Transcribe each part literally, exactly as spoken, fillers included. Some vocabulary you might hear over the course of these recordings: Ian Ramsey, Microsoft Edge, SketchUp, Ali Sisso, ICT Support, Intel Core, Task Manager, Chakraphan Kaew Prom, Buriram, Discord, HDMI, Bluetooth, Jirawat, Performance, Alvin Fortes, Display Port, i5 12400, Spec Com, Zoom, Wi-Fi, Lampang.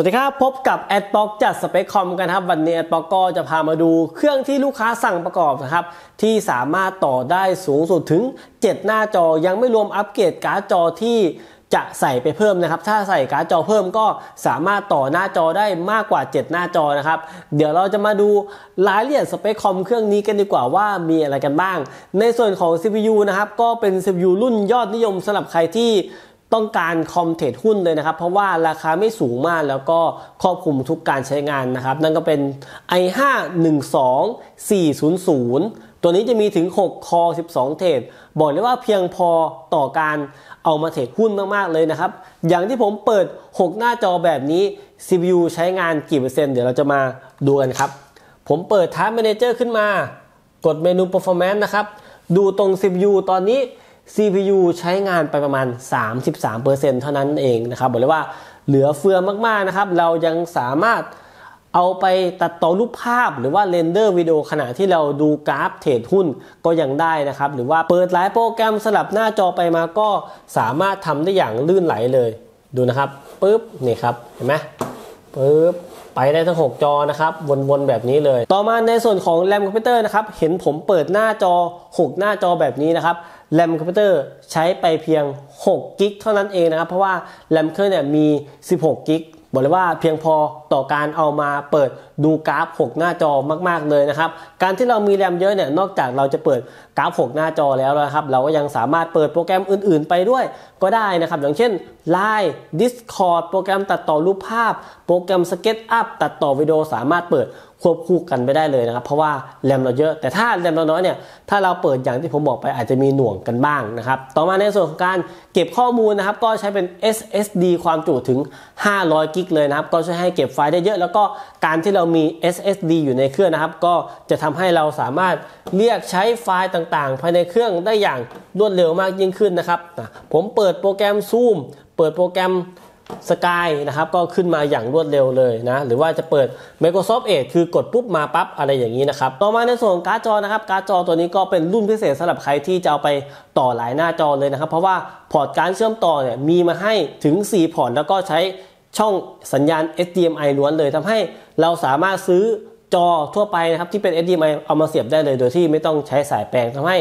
สวัสดีครับพบกับแอดบ็อกจากสเปคคอมกันครับวันนี้แอดบ็อกก็จะพามาดูเครื่องที่ลูกค้าสั่งประกอบนะครับที่สามารถต่อได้สูงสุดถึงเจ็ดหน้าจอยังไม่รวมอัปเกรดการ์ดจอที่จะใส่ไปเพิ่มนะครับถ้าใส่การ์ดจอเพิ่มก็สามารถต่อหน้าจอได้มากกว่าเจ็ดหน้าจอนะครับเดี๋ยวเราจะมาดูรายละเอียดสเปคคอมเครื่องนี้กันดีกว่าว่ามีอะไรกันบ้างในส่วนของ ซี พี ยู นะครับก็เป็น ซี พี ยู รุ่นยอดนิยมสำหรับใครที่ต้องการคอมเทรดหุ้นเลยนะครับเพราะว่าราคาไม่สูงมากแล้วก็ครอบคลุมทุกการใช้งานนะครับนั่นก็เป็น ไอ ไฟว์ หนึ่งสองสี่ศูนย์ศูนย์ ตัวนี้จะมีถึงหกคอสิบสองเทรดบอกเลยว่าเพียงพอต่อการเอามาเทรดหุ้นมากๆเลยนะครับอย่างที่ผมเปิดหกหน้าจอแบบนี้ ซี พี ยู ใช้งานกี่เปอร์เซ็นต์เดี๋ยวเราจะมาดูกันครับผมเปิด Task Manager ขึ้นมากดเมนู Performance นะครับดูตรง ซี พี ยู ตอนนี้ซี พี ยู ใช้งานไปประมาณ สามสิบสามเปอร์เซ็นต์ เท่านั้นเองนะครับบอกเลยว่าเหลือเฟือมากๆนะครับเรายังสามารถเอาไปตัดต่อรูปภาพหรือว่าเรนเดอร์วิดีโอขณะที่เราดูกราฟเทรดหุ้นก็ยังได้นะครับหรือว่าเปิดหลายโปรแกรมสลับหน้าจอไปมาก็สามารถทำได้อย่างลื่นไหลเลยดูนะครับปึ๊บนี่ครับเห็นไหมปึ๊บไปได้ทั้งหกจอนะครับวนๆแบบนี้เลยต่อมาในส่วนของแรมคอมพิวเตอร์นะครับเห็นผมเปิดหน้าจอหกหน้าจอแบบนี้นะครับแรมคอมพิวเตอร์ใช้ไปเพียงหกกิกเท่านั้นเองนะครับเพราะว่าแรมเครื่องเนี่ยมีสิบหกกิกบอกเลยว่าเพียงพอต่อการเอามาเปิดดูกราฟหกหน้าจอมากๆเลยนะครับการที่เรามีแรมเยอะเนี่ยนอกจากเราจะเปิดกราฟหกหน้าจอแล้วนะครับเราก็ยังสามารถเปิดโปรแกรมอื่นๆไปด้วยก็ได้นะครับอย่างเช่น ไลน์ Discord โปรแกรมตัดต่อรูปภาพโปรแกรม SketchUp ตัดต่อวิดีโอสามารถเปิดควบคู่กันไปได้เลยนะครับเพราะว่าแรมเราเยอะแต่ถ้าแรมเราน้อยเนี่ยถ้าเราเปิดอย่างที่ผมบอกไปอาจจะมีหน่วงกันบ้างนะครับต่อมาในส่วนของการเก็บข้อมูลนะครับก็ใช้เป็น เอส เอส ดี ความจุถึงห้าร้อยกิกเลยนะครับก็ช่วยให้เก็บไฟล์ได้เยอะแล้วก็การที่เรามี เอส เอส ดี อยู่ในเครื่องนะครับก็จะทำให้เราสามารถเรียกใช้ไฟล์ต่างๆภายในเครื่องได้อย่างรวดเร็วมากยิ่งขึ้นนะครับผมเปิดโปรแกรม Zoom เปิดโปรแกรมสกายนะครับก็ขึ้นมาอย่างรวดเร็วเลยนะหรือว่าจะเปิด Microsoft Edge คือกดปุ๊บมาปั๊บอะไรอย่างนี้นะครับต่อมาในส่วนของการ์ดจอนะครับการ์ดจอตัวนี้ก็เป็นรุ่นพิเศษสำหรับใครที่จะเอาไปต่อหลายหน้าจอเลยนะครับเพราะว่าพอร์ตการเชื่อมต่อเนี่ยมีมาให้ถึงสี่พอร์ตแล้วก็ใช้ช่องสัญญาณ เอช ดี เอ็ม ไอ ล้วนเลยทำให้เราสามารถซื้อจอทั่วไปนะครับที่เป็น เอช ดี เอ็ม ไอ เอามาเสียบได้เลยโดยที่ไม่ต้องใช้สายแปลงทำให้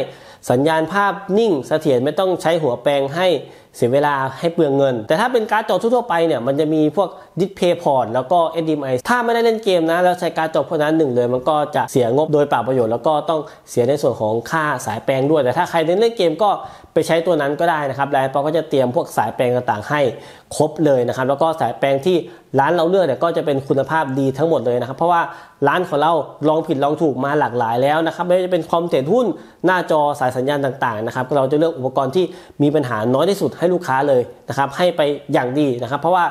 สัญญาณภาพนิ่งเสถียรไม่ต้องใช้หัวแปลงให้เสียเวลาให้เปลืองเงินแต่ถ้าเป็นการ์ดจอทั่วไปเนี่ยมันจะมีพวก Display Port แล้วก็ เอช ดี เอ็ม ไอ ถ้าไม่ได้เล่นเกมนะแล้วใช้การ์ดจอพวกนั้นหนึ่งเลยมันก็จะเสียงบโดยเปล่าประโยชน์แล้วก็ต้องเสียในส่วนของค่าสายแปลงด้วยแต่ถ้าใครเล่นเล่นเกมก็ไปใช้ตัวนั้นก็ได้นะครับร้านเราก็จะเตรียมพวกสายแปลงต่างๆให้ครบเลยนะครับแล้วก็สายแปลงที่ร้านเราเลือกเนี่ยก็จะเป็นคุณภาพดีทั้งหมดเลยนะครับเพราะว่าร้านของเราลองผิดลองถูกมาหลากหลายแล้วนะครับไม่ว่าจะเป็นคอมเทรดหุ้นหน้าจอสายสัญญาณต่างๆนะครับเราจะเลือกอุปกรณ์ที่มีปัญหาน้อยที่สุดให้ลูกค้าเลยนะครับให้ไปอย่างดีนะครับเพราะว่า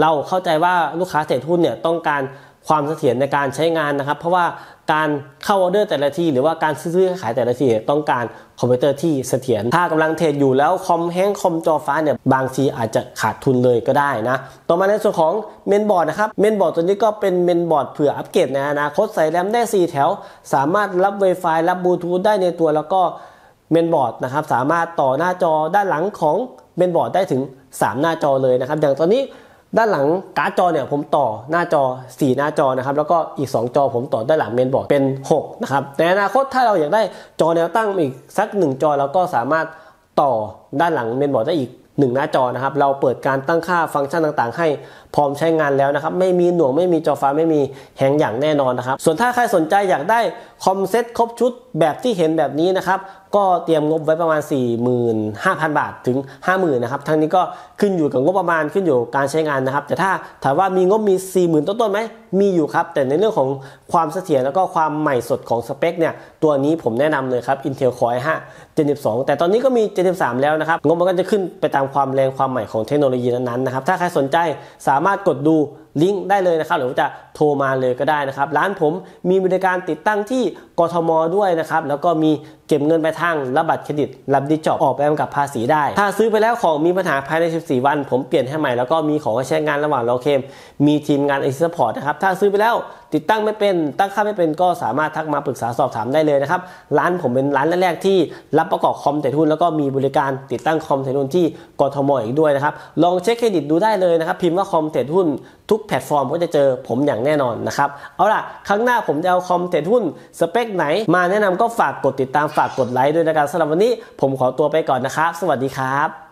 เราเข้าใจว่าลูกค้าเทรดหุ้นเนี่ยต้องการความเสถียรในการใช้งานนะครับเพราะว่าการเข้าออเดอร์แต่ละทีหรือว่าการซื้อขายแต่ละทีต้องการคอมพิวเตอร์ที่เสถียรถ้ากำลังเทรดอยู่แล้วคอมแห้งคอมจอฟ้าเนี่ยบางทีอาจจะขาดทุนเลยก็ได้นะต่อมาในส่วนของเมนบอร์ดนะครับเมนบอร์ดตัวนี้ก็เป็นเมนบอร์ดเผื่ออัปเกรดในอนาคตใส่แรมได้สี่แถวสามารถรับ Wi-Fi รับ Bluetooth ได้ในตัวแล้วก็เมนบอร์ดนะครับสามารถต่อหน้าจอด้านหลังของเมนบอร์ดได้ถึงสามหน้าจอเลยนะครับอย่างตอนนี้ด้านหลังการ์ดจอเนี่ยผมต่อหน้าจอสี่หน้าจอนะครับแล้วก็อีกสองจอผมต่อด้านหลังเมนบอร์ดเป็นหกนะครับแต่อนาคตถ้าเราอยากได้จอแนวตั้งอีกสักหนึ่งจอเราก็สามารถต่อด้านหลังเมนบอร์ดได้อีกหนึ่งหน้าจอนะครับเราเปิดการตั้งค่าฟังก์ชันต่างๆให้พร้อมใช้งานแล้วนะครับไม่มีหน่วงไม่มีจอฟ้าไม่มีแฮงอย่างแน่นอนนะครับส่วนถ้าใครสนใจอยากได้คอมเซ็ตครบชุดแบบที่เห็นแบบนี้นะครับก็เตรียมงบไว้ประมาณ สี่หมื่นห้าพัน บาทถึง ห้าหมื่น นะครับทั้งนี้ก็ขึ้นอยู่กับงบประมาณขึ้นอยู่การใช้งานนะครับแต่ถ้าถามว่ามีงบมี สี่หมื่น ต้นๆไหมมีอยู่ครับแต่ในเรื่องของความเสถียรแล้วก็ความใหม่สดของสเปคเนี่ยตัวนี้ผมแนะนำเลยครับ Intel Core ไอ ไฟว์ เจน สิบสองแต่ตอนนี้ก็มี เจน สิบสามแล้วนะครับงบมันก็จะขึ้นไปตามความแรงความใหม่ของเทคโนโลยีนั้นๆนะครับถ้าใครสนใจสามารถกดดูลิงก์ได้เลยนะครับหรือว่าจะโทรมาเลยก็ได้นะครับร้านผมมีบริการติดตั้งที่กทมด้วยนะครับแล้วก็มี เก็บเงินไปทางรับบัตรเครดิตรับดิจิทัลออกไปกับภาษีได้ถ้าซื้อไปแล้วของมีปัญหาภายในสิบสี่วันผมเปลี่ยนให้ใหม่แล้วก็มีของใช้งานระหว่างรอเคลมมีทีมงานไอซีซัพพอร์ตนะครับถ้าซื้อไปแล้วติดตั้งไม่เป็นตั้งค่าไม่เป็นก็สามารถทักมาปรึกษาสอบถามได้เลยนะครับร้านผมเป็นร้านแรกๆที่รับประกอบคอมไถ่ทุนแล้วก็มีบริการติดตั้งคอมไถ่ทุนที่กทม.อีกด้วยนะครับลองเช็คเครดิตดูได้เลยนะครับพิมพ์ว่าคอมไถ่ทุนทุกแพลตฟอร์มก็จะเจอผมอย่างแน่นอนนะครับเอาล่ะครั้งหน้าผมจะเอาคอมไถ่ทุนสเปคไหนมาแนะนำก็ฝากกดติดตามฝากกดไลค์ด้วยนะครับสำหรับวันนี้ผมขอตัวไปก่อนนะครับสวัสดีครับ